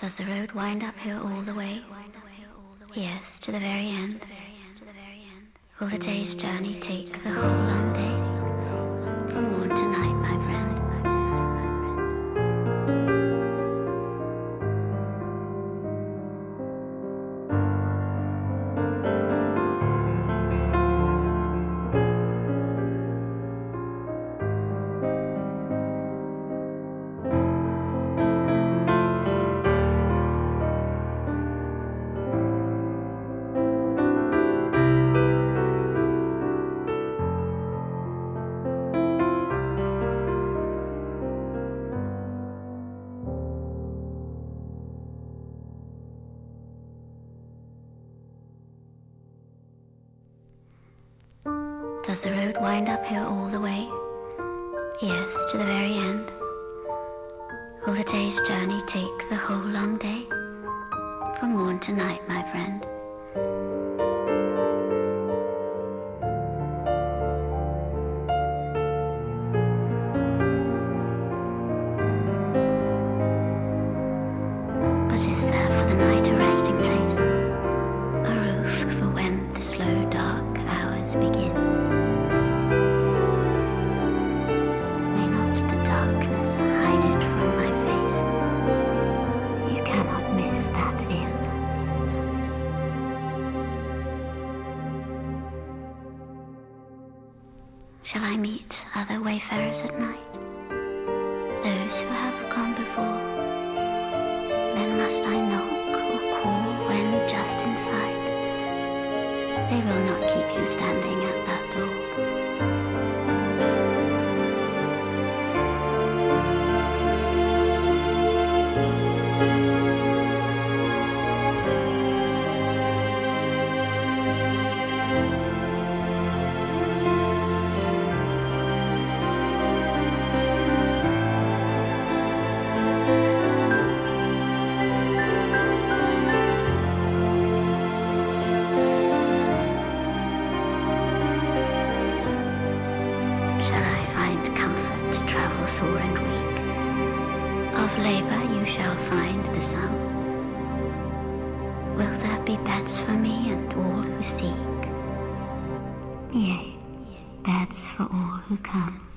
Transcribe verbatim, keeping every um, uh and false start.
Does the road wind uphill all the way? Yes, to the very end. Will the day's journey take the whole long day? From morn to night, my friend. Does the road wind uphill all the way? Yes, to the very end. Will the day's journey take the whole long day? From morn to night, my friend. But is there for the night a resting place? A roof for when the slow dark hours begin? Shall I meet other wayfarers at night? Those who have gone before. Then must I knock or call when just in sight? They will not keep you standing at that door. Sore and weak. Of labor you shall find the sum. Will there be beds for me and all who seek? Yea, beds for all who come.